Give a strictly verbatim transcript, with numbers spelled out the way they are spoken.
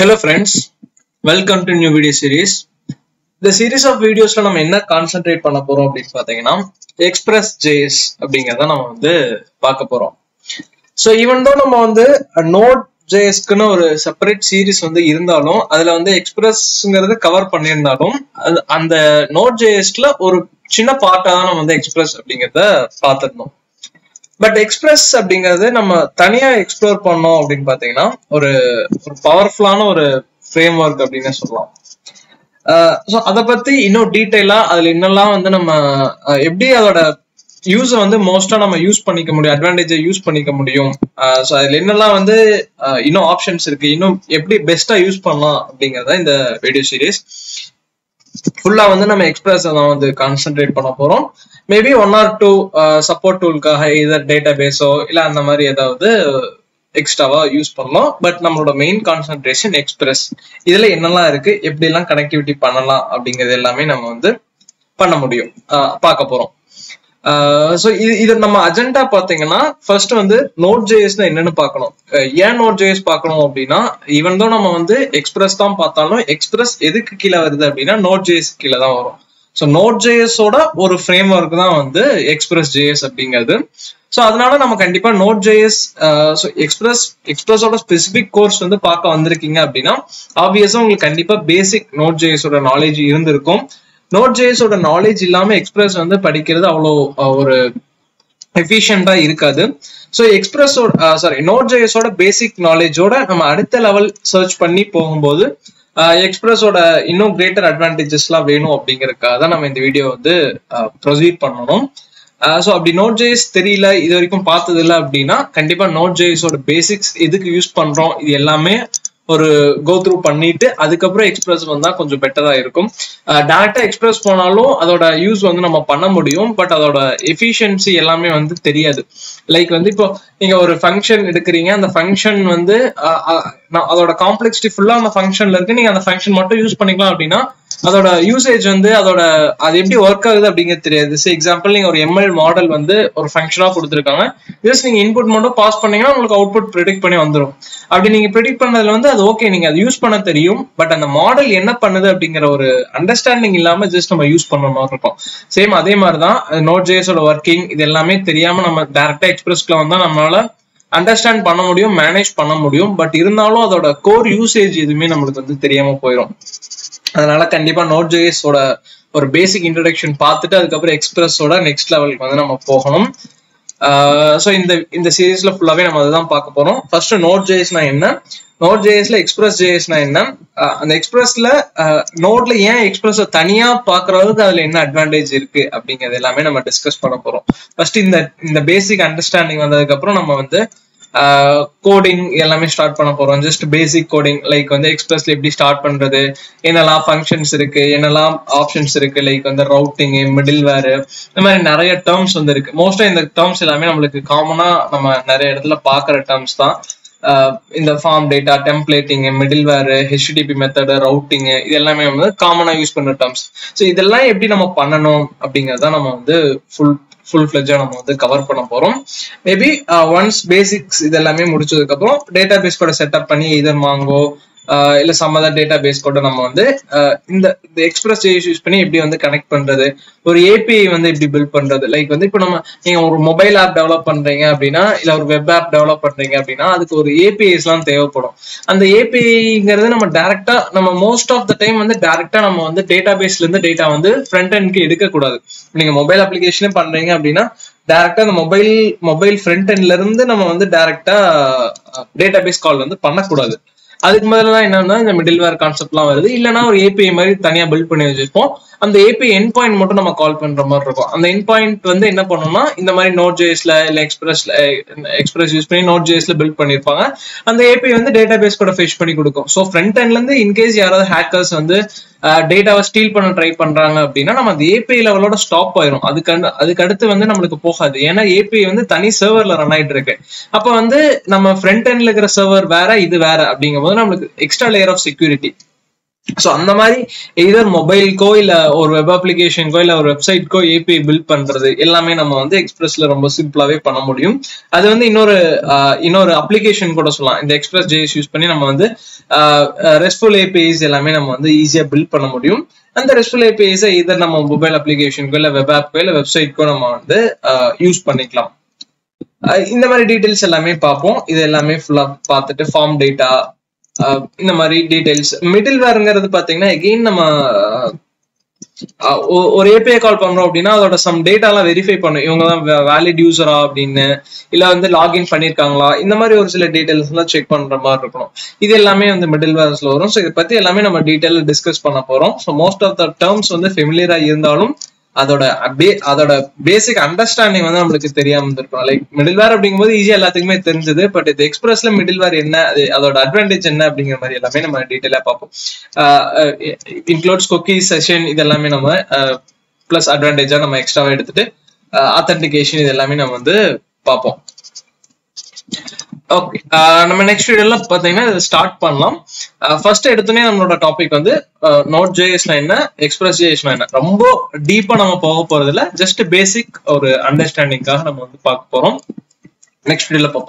Hello friends, welcome to new video series. The series of videos la nama enna concentrate panna porom appdi pathina Express.js abingadha nama vandu paaka porom. So even though nama vandu Node.js ku na oru separate series vandu irundalum adula vandu Express ngiradha cover pannirundalum and Node.js la oru chinna part ah nama vandu Express abingadha paathirundom. But Express abingadha nama thaniya explore pannom appdi pathina oru powerful ana oru framework அப்படினே சொல்லலாம். So அத பத்தி இன்னும் டீடைலா அதுல என்னெல்லாம் வந்து நம்ம எப்படி அதோட யூஸ் வந்து மோஸ்டா நம்ம யூஸ் பண்ணிக்க முடியும், அட்வான்டேஜை யூஸ் பண்ணிக்க முடியும், சோ அதுல என்னெல்லாம் வந்து இன்னும் ஆப்ஷன்ஸ் இருக்கு, இன்னும் எப்படி பெஸ்டா யூஸ் பண்ணலாம் அப்படிங்கறத இந்த வீடியோ சீரிஸ் ஃபுல்லா வந்து நம்ம எக்ஸ்பிரஸ் தான் வந்து கான்சென்ட்ரேட் பண்ண போறோம். Maybe one or two support டூல்காக இதர் டேட்டாபேஸோ இல்ல அந்த மாதிரி ஏதாவது எக்ஸ்ட்ராவா யூஸ் பண்ணலாம். பட் நம்மளோட மெயின் கான்சென்ட்ரேஷன் எக்ஸ்பிரஸ், இதுல என்னெல்லாம் இருக்கு, எப்படி எல்லாம் கனெக்டிவிட்டி பண்ணலாம் அப்படிங்கிறது எல்லாமே நம்ம வந்து பண்ண முடியும், பார்க்க போறோம். சோ இது நம்ம அஜெண்டா பாத்தீங்கன்னா ஃபர்ஸ்ட் வந்து Node.js என்னன்னு பார்க்கணும். ஏன் Node.js பார்க்கணும் அப்படின்னா, ஈவன் தோ நம்ம வந்து எக்ஸ்பிரஸ் தான் பார்த்தாலும் எக்ஸ்பிரஸ் எதுக்கு கீழே வருது அப்படின்னா Node.js கீழே தான் வரும். சோ Node.js ஓட ஒரு ஃப்ரேம் ஒர்க் தான் வந்து Express.js அப்படிங்கிறது. சோ அதனால நம்ம கண்டிப்பா Node.js சோ எக்ஸ்பிரஸ் எக்ஸ்பிரஸோட ஸ்பெசிபிக் கோர்ஸ் வந்து பார்க்க வந்திருக்கீங்க அப்படின்னா ஆப்வியஸா உங்களுக்கு கண்டிப்பா பேசிக் Node.js ஓட நாலேஜ் இருந்திருக்கும். Node.js ஓட நாலேஜ் இல்லாம எக்ஸ்பிரஸ் வந்து படிக்கிறது அவ்வளோ ஒரு எஃபிஷியன்டா இருக்காது. சோ எக்ஸ்பிரஸ் சாரி Node.js ஓட பேசிக் நாலேஜோட நம்ம அடுத்த லெவல் சர்ச் பண்ணி போகும்போது எக்ஸ்பிரஸோட இன்னும் கிரேட்டர் அட்வான்டேஜஸ் எல்லாம் வேணும் அப்படிங்கறதுக்காக தான் நம்ம இந்த வீடியோ வந்து ப்ரொசீட் பண்ணணும். சோ அப்படி Node.js தெரியல, இது வரைக்கும் பார்த்தது இல்லை அப்படின்னா கண்டிப்பா Node.js ஓட பேசிக்ஸ் எதுக்கு யூஸ் பண்றோம் இது எல்லாமே ஒரு கோ த்ரூ பண்ணிட்டு அதுக்கப்புறம் எக்ஸ்பிரஸ் வந்தா கொஞ்சம் பெட்டரா இருக்கும். டேரக்டா எக்ஸ்பிரஸ் போனாலும் அதோட யூஸ் வந்து நம்ம பண்ண முடியும், பட் அதோட எஃபிஷியன்சி எல்லாமே வந்து தெரியாது. லைக் வந்து இப்போ நீங்க ஒரு ஃபங்க்ஷன் எடுக்கிறீங்க, அந்த ஃபங்க்ஷன் வந்து அதோட காம்ப்ளெக்சிட்டி ஃபுல்லா அந்த ஃபங்க்ஷன்ல இருக்கு, நீங்க அந்த ஃபங்க்ஷன் மட்டும் யூஸ் பண்ணிக்கலாம் அப்படின்னா அதோட யூசேஜ் வந்து அதோட அது எப்படி ஒர்க் ஆகுது அப்படிங்கிறது தெரியாது. சோ எக்ஸாம்பிள் நீங்க ஒரு எம்எல் மாடல் வந்து ஒரு ஃபங்க்ஷனா கொடுத்துருக்காங்க, ஜஸ்ட் நீங்க இன்புட் மட்டும் பாஸ் பண்ணீங்கன்னா உங்களுக்கு அவுட்புட் ப்ரெடிக்ட் பண்ணி வந்துடும். அப்படி நீங்க ப்ரெடிக்ட் பண்ணதுல வந்து அது ஓகே, நீங்க அது யூஸ் பண்ண தெரியும், பட் அந்த மாடல் என்ன பண்ணுது அப்படிங்கிற ஒரு அண்டர்ஸ்டாண்டிங் இல்லாம ஜஸ்ட் நம்ம யூஸ் பண்ற மாதிரி இருக்கும். சேம் அதே மாதிரிதான் Node.js ஓட ஒர்க்கிங் இது எல்லாமே தெரியாம நம்ம டைரக்டா எக்ஸ்பிரஸ்ல வந்தா நம்மளால அண்டர்ஸ்டாண்ட் பண்ண முடியும், மேனேஜ் பண்ண முடியும், பட் இருந்தாலும் அதோட கோர் யூசேஜ் எதுவுமே நம்மளுக்கு வந்து தெரியாம போயிடும். அதனால கண்டிப்பா Node.js ஓட ஒரு பேசிக் இன்ட்ரோடக்ஷன் பார்த்துட்டு அதுக்கப்புறம் எக்ஸ்பிரஸோட நெக்ஸ்ட் லெவலுக்கு வந்து நம்ம போகணும். சோ இந்த இந்த சீரீஸ்ல ஃபுல்லாவே நம்ம அதான் பார்க்க போறோம். ஃபர்ஸ்ட் Node.js னா என்ன, Node.jsல Express.js னா என்ன, அந்த எக்ஸ்பிரஸ்ல நோட்ல ஏன் எக்ஸ்பிரஸ் தனியா பாக்குறதுக்கு அதுல என்ன அட்வான்டேஜ் இருக்கு அப்படிங்கிறது எல்லாமே நம்ம டிஸ்கஸ் பண்ண போறோம். ஃபர்ஸ்ட் இந்த இந்த பேசிக் அண்டர்ஸ்டாண்டிங் வந்ததுக்கு அப்புறம் நம்ம வந்து கோடிங் எல்லாமே ஸ்டார்ட் பண்ண போறோம். ஜஸ்ட் பேசிக் கோடிங் லைக் வந்து எக்ஸ்பிரஸ்ல எப்படி ஸ்டார்ட் பண்றது, என்னெல்லாம் ஃபங்க்ஷன்ஸ் இருக்கு, என்னெல்லாம் ஆப்ஷன்ஸ் இருக்கு, லைக் வந்து ரவுட்டிங், மிடில் வேர், இந்த மாதிரி நிறைய டேர்ம்ஸ் வந்து இருக்கு. மோஸ்டா இந்த டேர்ம்ஸ் எல்லாமே நம்மளுக்கு காமனா நம்ம நிறைய இடத்துல பாக்குற டேர்ம்ஸ் தான். இந்த form data, templating, middleware, HTTP method, routing, இது எல்லாமே வந்து காமனா யூஸ் பண்ற டேர்ம்ஸ். ஸோ இதெல்லாம் எப்படி நம்ம பண்ணணும் அப்படிங்கறத நம்ம வந்து ஃபுல் ஃபுல் ஃபிளெஜா நம்ம வந்து கவர் பண்ண போறோம். மேபி ஒன்ஸ் பேசிக்ஸ் இதெல்லாமே முடிச்சதுக்கு அப்புறம் டேட்டா பேஸ் கூட செட்டப் பண்ணி இதர் மாங்கோ இல்ல சம் அதர் டேட்டா பேஸ் கூட நம்ம வந்து இந்த Express.js யூஸ் பண்ணி எப்படி வந்து கனெக்ட் பண்றது, ஒரு ஏபிஐ வந்து எப்படி பில்ட் பண்றது. லைக் வந்து இப்போ நம்ம நீங்க ஒரு மொபைல் ஆப் டெவலப் பண்றீங்க அப்படின்னா இல்ல ஒரு வெப் ஆப் டெவலப் பண்றீங்க அப்படின்னா அதுக்கு ஒரு ஏபிஐஸ் எல்லாம் தேவைப்படும். அந்த ஏபிஐங்கிறது நம்ம டைரக்டா நம்ம மோஸ்ட் ஆஃப் த டைம் வந்து டைரக்டா நம்ம வந்து டேட்டா பேஸ்ல இருந்து டேட்டா வந்து ஃப்ரண்ட் எண்ட்க்கு எடுக்க கூடாது. நீங்க மொபைல் அப்ளிகேஷனே பண்றீங்க அப்படின்னா டைரக்டா அந்த மொபைல் மொபைல் ஃப்ரண்ட் எண்ட்ல இருந்து நம்ம வந்து டைரக்டா டேட்டா பேஸ் கால் வந்து பண்ணக்கூடாது. அதுக்கு முதல்ல என்னன்னா இந்த மிடில் வேர் கான்செப்ட் எல்லாம் வருது. இல்லைன்னா ஒரு ஏபிஐ மாதிரி தனியா பில்ட் பண்ணி வச்சிருப்போம், அந்த ஏபிஐ என் பாயிண்ட் மட்டும் நம்ம கால் பண்ற மாதிரி இருக்கும். அந்த என் பாயிண்ட் வந்து என்ன பண்ணோம்னா இந்த மாதிரி Node.jsல இல்ல எக்ஸ்பிரஸ்ல எக்ஸ்பிரஸ் யூஸ் பண்ணி Node.jsல பில்ட் பண்ணிருப்பாங்க, அந்த ஏபிஐ வந்து டேட்டா பேஸ் கூட ஃபெச் பண்ணி கொடுக்கும். சோ ஃப்ரண்ட் எண்ட்ல இருந்து இன்கேஸ் யாராவது ஹேக்கர்ஸ் வந்து டேட்டாவை ஸ்டீல் பண்ண ட்ரை பண்றாங்க அப்படின்னா நம்ம அந்த ஏபிஐ லெவலோட ஸ்டாப் ஆயிரும். அதுக்கு அதுக்கு அடுத்து வந்து நம்மளுக்கு போகாது, ஏன்னா ஏபிஐ வந்து தனி சர்வர்ல ரன் ஆயிட்டு இருக்கு. அப்ப வந்து நம்ம ஃப்ரண்ட் எண்ட்ல இருக்கிற சர்வர் வேற, இது வேற, அப்படிங்கும் போது நம்மளுக்கு extra layer of security So அந்த மாதிரி either mobile கோ இல்ல ஒரு web application கோ இல்ல ஒரு website go A P I build பண்றது எல்லாமே நம்ம வந்து expressல ரொம்ப சிம்பிளாவே பண்ண முடியும். அது வந்து இன்னொரு இன்னொரு application கூட சொல்லலாம். இந்த express.js யூஸ் பண்ணி நம்ம வந்து RESTful A P Is எல்லாமே நம்ம வந்து ஈஸியா build பண்ண முடியும். அந்த RESTful A P Is either நம்ம mobile application கோ இல்ல web app கோ இல்ல website கோ நம்ம வந்து யூஸ் பண்ணிக்கலாம். இந்த மாதிரி details எல்லாமே பாப்போம். இது எல்லாமே ஃபுல்லா பார்த்துட்டு form data Uh, in the mari details middleware engiradhu pathina again nama or A P I call pandrom appadina adoda some data la verify pannu ivanga da valid user ah appadina illa vand login pannirukangala indha mari oru sila details la check pandra maari irukum idu ellame vand middlewares la varum so idu pathi ellame nama detail la discuss panna porom so most of the terms vand familiar ah irundalum adoda adoda basic understanding vand namakku theriyam irundhukom like middleware abingumbodhu easy ellathukkume therinjadhu but the express la middleware enna adoda advantage enna abingra mari ellame nama detail ah paapom includes cookies session idellame nama plus advantage ah nama extra va eduthittu authentication idellame nama vande paapom okay நம்ம next video la pathina start பண்ணலாம் first எடுத்துனே நம்மளோட topic வந்து node.js னா என்ன express.js னா என்ன ரொம்ப டீப்பா நாம போக போறது இல்ல just basic ஒரு understanding காக நம்ம வந்து பார்க்க போறோம் next video la